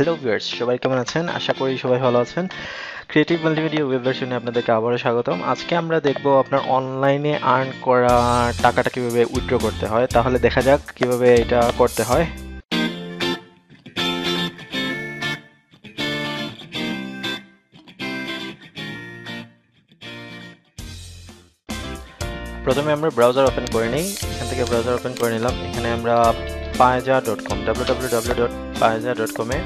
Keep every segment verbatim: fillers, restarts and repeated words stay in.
Hello viewers, সবাই কেমন আছেন? আশা করি সবাই ভালো আছেন। Creative Multimedia web version এ আপনাদেরকে আবারো স্বাগতম। আজকে আমরা দেখব আপনার অনলাইনে আর্ন করা টাকাটা কিভাবে উইথড্র করতে হয়। তাহলে দেখা যাক কিভাবে এটা করতে হয়। প্রথমে আমরা ব্রাউজার ওপেন করে নেই। এখান থেকে ব্রাউজার ওপেন করে নিলাম। এখানে আমরা payza dot com w w w dot payza dot com এ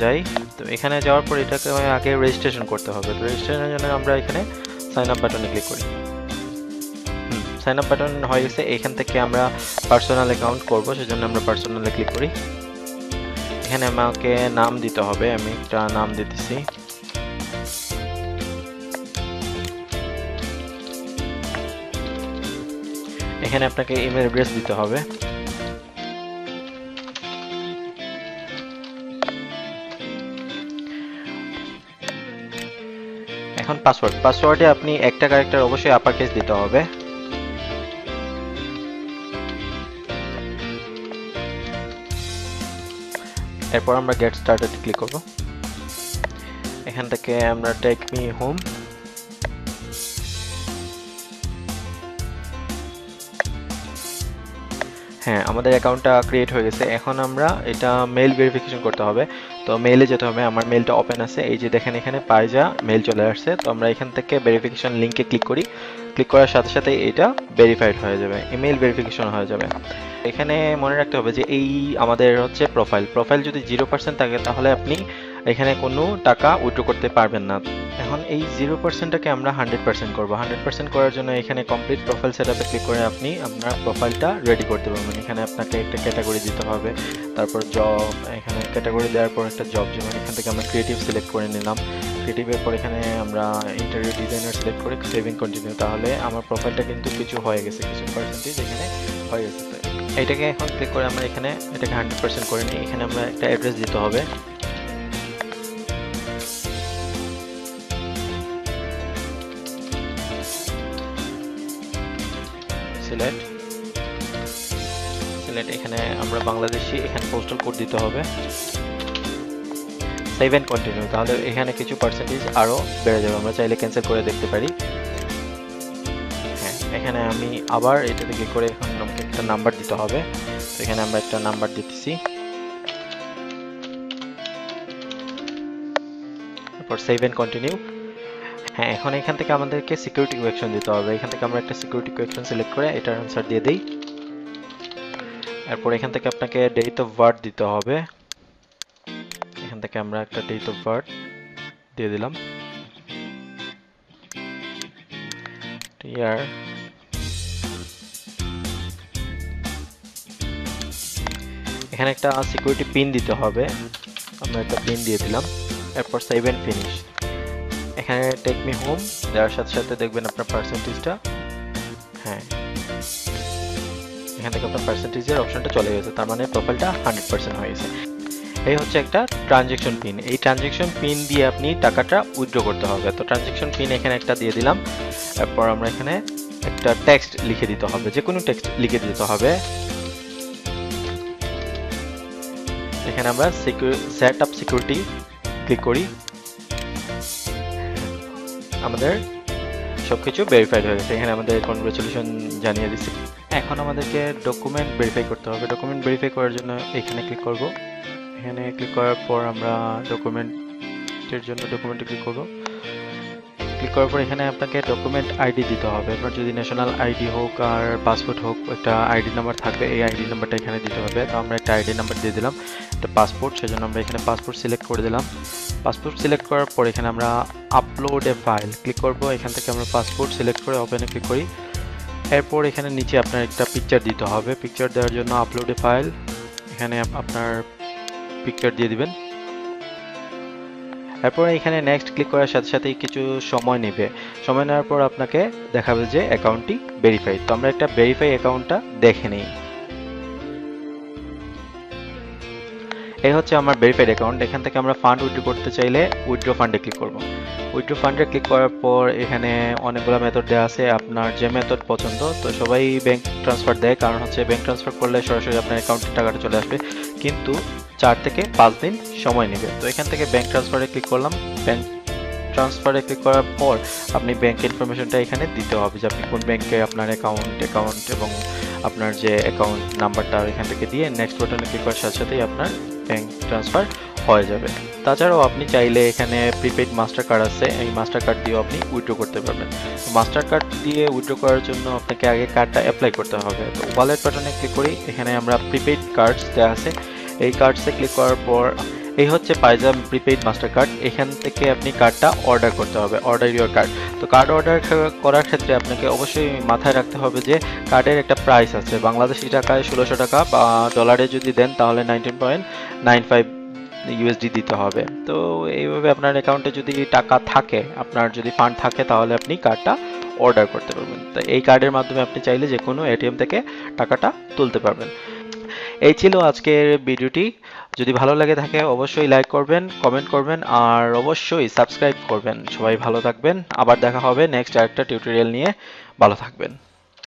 যাই। তো এখানে যাওয়ার পর এটাকে আগে রেজিস্ট্রেশন করতে হবে। তো রেজিস্ট্রেশনের জন্য আমরা এখানে সাইন আপ বাটনে ক্লিক করি। হুম সাইন আপ বাটন হয়ে গেছে। এখান থেকে আমরা পার্সোনাল অ্যাকাউন্ট করব, সেজন্য আমরা পার্সোনালে ক্লিক করি। এখানে আমাকে নাম দিতে হবে, আমি একটা নাম দিতেছি। এখানে আপনাকে ইমেল অ্যাড্রেস দিতে হবে। এখন পাসওয়ার্ড, পাসওয়ার্ডে আপনি একটা ক্যারেক্টার অবশ্যই আপার কেস দিতে হবে। এরপর আমরা গেট স্টার্টেড ক্লিক করব। এখান থেকে আমরা টেক মি হোম, হ্যাঁ আমাদের অ্যাকাউন্টটা ক্রিয়েট হয়ে গেছে। এখন আমরা এটা মেইল ভেরিফিকেশন করতে হবে। তো মেইলে যেতে হবে, আমার মেইলটা ওপেন আছে। এই যে দেখেন এখানে Payza মেইল চলে আসছে। তো আমরা এখান থেকে ভেরিফিকেশন লিঙ্কে ক্লিক করি। ক্লিক করার সাথে সাথে এটা ভেরিফাইড হয়ে যাবে, ইমেল ভেরিফিকেশন হয়ে যাবে। এখানে মনে রাখতে হবে যে এই আমাদের হচ্ছে প্রোফাইল, প্রোফাইল যদি জিরো পার্সেন্ট থাকে তাহলে আপনি এখানে কোনো টাকা উইথড্র করতে পারবেন না। এখন এই জিরো পার্সেন্টটাকে আমরা হান্ড্রেড পার্সেন্ট করবো। হান্ড্রেড পার্সেন্ট করার জন্য এখানে কমপ্লিট প্রোফাইল সেট আপে ক্লিক করে আপনি আপনার প্রোফাইলটা রেডি করতে পারবেন। এখানে আপনাকে একটা ক্যাটাগরি দিতে হবে, তারপর জব, এখানে ক্যাটাগরি দেওয়ার পর একটা জব, যেমন এখান থেকে আমরা ক্রিয়েটিভ সিলেক্ট করে নিলাম। ক্রিয়েটিভের পর এখানে আমরা ইন্টেরিয়র ডিজাইনার সিলেক্ট করে সেভিং কন্টিনিউ। তাহলে আমার প্রোফাইলটা কিন্তু কিছু হয়ে গেছে, কিছু পার্সেন্টেজ এখানে হয়ে গেছে। এটাকে এখন ক্লিক করে আমরা এখানে এটাকে হান্ড্রেড পার্সেন্ট করে নিই। এখানে আমরা একটা অ্যাড্রেস দিতে হবে। সিলেক্ট সিলেক্ট এখানে আমরা বাংলাদেশি, এখানে পোস্টাল কোড দিতে হবে। Save and continue. তাহলে এখানে কিছু পার্সেন্টেজ আরও বেড়ে যাবে, আমরা চাইলে ক্যান্সেল করে দেখতে পারি। হ্যাঁ এখানে আমি আবার এটা থেকে করে এখন আমাকে একটা নাম্বার দিতে হবে। তো এখানে আমরা একটা নাম্বার দিতেছি, তারপর সেভ এন্ড কন্টিনিউ। হ্যাঁ এখন এখান থেকে আমাদেরকে সিকিউরিটি কোয়েকশন দিতে হবে। এখান থেকে আমরা একটা সিকিউরিটি কোয়েকশন সিলেক্ট করে এটার অ্যান্সার দিয়ে দিই। এরপর এখান থেকে আপনাকে ডেট অফ বার্থ দিতে হবে। এখান থেকে আমরা একটা ডেট অফ বার্থ দিয়ে দিলাম, ইয়ার। এখানে একটা সিকিউরিটি পিন দিতে হবে, আমরা একটা পিন দিয়ে দিলাম। এরপর সেভ এন্ড ফিনিশ। এখানে টেক মি হোম দেওয়ার সাথে সাথে দেখবেন আপনার পার্সেন্টেজটা, হ্যাঁ এখান থেকে আপনার পার্সেন্টেজের অপশনটা চলে গেছে। তার মানে প্রোফাইলটা হান্ড্রেড পার্সেন্ট হয়ে গেছে। এই হচ্ছে একটা ট্রানজ্যাকশন পিন। এই ট্রানজ্যাকশন পিন দিয়ে আপনি টাকাটা উইথড্র করতে হবে। তো ট্রানজ্যাকশন পিন এখানে একটা দিয়ে দিলাম। তারপর আমরা এখানে একটা টেক্সট লিখে দিতে হবে, যে কোনো টেক্সট লিখে দিতে হবে। এখানে আমরা সেট আপ সিকিউরিটি ক্লিক করি, আমাদের সবকিছু ভেরিফাইড হয়ে গেছে। এখানে আমাদের কনগ্রাচুলেশন জানিয়ে দিচ্ছি। এখন আমাদেরকে ডকুমেন্ট ভেরিফাই করতে হবে। ডকুমেন্ট ভেরিফাই করার জন্য এখানে ক্লিক করব। এখানে ক্লিক করার পর আমরা ডকুমেন্টের জন্য ডকুমেন্টে ক্লিক করব। ক্লিক করার পর এখানে আপনাকে ডকুমেন্ট আইডি দিতে হবে। আপনার যদি ন্যাশনাল আইডি হোক আর পাসপোর্ট হোক, একটা আইডি নাম্বার থাকবে, এই আইডি নাম্বারটা এখানে দিতে হবে। তো আমরা একটা আইডি নাম্বার দিয়ে দিলাম, একটা পাসপোর্ট, সেজন্য আমরা এখানে পাসপোর্ট সিলেক্ট করে দিলাম। পাসপোর্ট সিলেক্ট করার পর এখানে আমরা আপলোড এ ফাইল ক্লিক করব। এখান থেকে আমরা পাসপোর্ট সিলেক্ট করে ওপেনে ক্লিক করি। এরপর এখানে নিচে আপনার একটা পিকচার দিতে হবে। পিকচার দেওয়ার জন্য আপলোড এ ফাইল, এখানে আপনার পিকচার দিয়ে দিবেন। এরপর এখানে নেক্সট ক্লিক করার সাথে সাথেই কিছু সময় নেবে। সময় নেওয়ার পর আপনাকে দেখাবে যে অ্যাকাউন্টটি ভেরিফাইড। তো আমরা একটা ভেরিফাই অ্যাকাউন্টটা দেখে নিই। এই হচ্ছে আমার ভেরিফাইড অ্যাকাউন্ট। এখান থেকে আমরা ফান্ড উইথড্র করতে চাইলে উইথড্র ফান্ডে ক্লিক করব। উইথড্র ফান্ডে ক্লিক করার পর এখানে অনেকগুলো মেথড দেওয়া আছে, আপনার যে মেথড পছন্দ। তো সবাই ব্যাংক ট্রান্সফার দেয়, কারণ হচ্ছে ব্যাংক ট্রান্সফার করলে সরাসরি আপনার অ্যাকাউন্টে টাকাটা চলে আসবে। কিন্তু চার থেকে পাঁচ দিন সময় নেবে। তো এখান থেকে ব্যাংক ট্রান্সফারে ক্লিক করলাম। ব্যাংক ট্রান্সফারে ক্লিক করার পর আপনি ব্যাংক ইনফরমেশনটা এখানে দিতে হবে যে আপনি কোন ব্যাংকে আপনার অ্যাকাউন্ট অ্যাকাউন্ট এবং আপনার যে অ্যাকাউন্ট নাম্বারটা এখান থেকে দিয়ে নেক্সট বাটনে ক্লিক করার সাথে সাথেই আপনার ব্যাংক ট্রান্সফার হয়ে যাবে। তাছাড়াও আপনি চাইলে এখানে প্রিপেইড মাস্টার কার্ড আছে, এই মাস্টার কার্ড দিয়েও আপনি উইথড্র করতে পারবেন। মাস্টার কার্ড দিয়ে উইথড্র করার জন্য আপনাকে আগে কার্ডটা অ্যাপ্লাই করতে হবে। তো ওয়ালেট বাটনে ক্লিক করি, এখানে আমরা প্রিপেইড কার্ডস দেওয়া আছে, এই কার্ডসে ক্লিক করার পর এই হচ্ছে পাইজা প্রিপেইড মাস্টার কার্ড। এখান থেকে আপনি কার্ডটা অর্ডার করতে হবে, অর্ডার ইউর কার্ড। তো কার্ড অর্ডার করার ক্ষেত্রে আপনাকে অবশ্যই মাথায় রাখতে হবে যে কার্ডের একটা প্রাইস আছে, বাংলাদেশি টাকায় ষোলোশো টাকা বা ডলারে যদি দেন তাহলে nineteen point nine five USD দিতে হবে। তো এইভাবে আপনার অ্যাকাউন্টে যদি টাকা থাকে, আপনার যদি ফান্ড থাকে, তাহলে আপনি কার্ডটা অর্ডার করতে পারবেন। তো এই কার্ডের মাধ্যমে আপনি চাইলে যে কোনো এটিএম থেকে টাকাটা তুলতে পারবেন। এই ছিল আজকের ভিডিওটি। যদি ভালো লাগে থাকে অবশ্যই লাইক করবেন, কমেন্ট করবেন আর অবশ্যই সাবস্ক্রাইব করবেন। সবাই ভালো থাকবেন, আবার দেখা হবে নেক্সট আরেকটা টিউটোরিয়াল নিয়ে। ভালো থাকবেন।